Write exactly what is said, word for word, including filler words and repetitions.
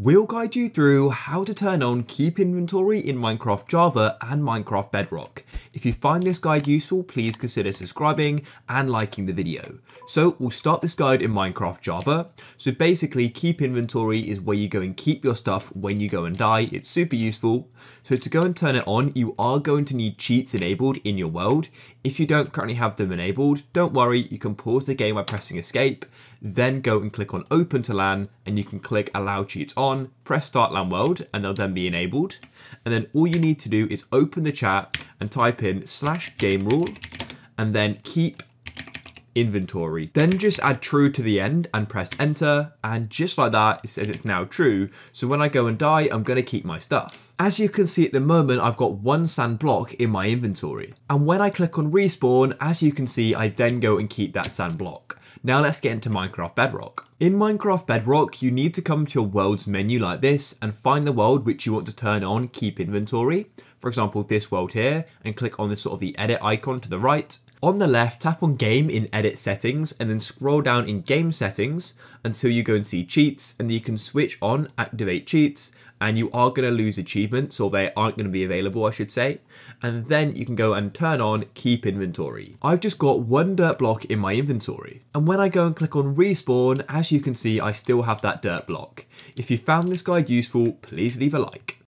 We'll guide you through how to turn on Keep Inventory in Minecraft Java and Minecraft Bedrock. If you find this guide useful, please consider subscribing and liking the video. So we'll start this guide in Minecraft Java. So basically, Keep Inventory is where you go and keep your stuff when you go and die. It's super useful. So to go and turn it on, you are going to need cheats enabled in your world. If you don't currently have them enabled, don't worry, you can pause the game by pressing escape, then go and click on Open to LAN, and you can click Allow Cheats On. On, press Start LAN World, and they'll then be enabled. And then all you need to do is open the chat and type in slash game rule and then keep inventory. Then just add true to the end and press enter. And just like that, it says it's now true. So when I go and die, I'm gonna keep my stuff. As you can see at the moment, I've got one sand block in my inventory. And when I click on respawn, as you can see, I then go and keep that sand block. Now let's get into Minecraft Bedrock. In Minecraft Bedrock, you need to come to your world's menu like this and find the world which you want to turn on Keep Inventory. For example, this world here, and click on the sort of the edit icon to the right. On the left, tap on Game in Edit Settings, and then scroll down in Game Settings until you go and see Cheats, and you can switch on Activate Cheats, and you are going to lose achievements, or they aren't going to be available, I should say. And then you can go and turn on Keep Inventory. I've just got one dirt block in my inventory, and when I go and click on Respawn, as you can see, I still have that dirt block. If you found this guide useful, please leave a like.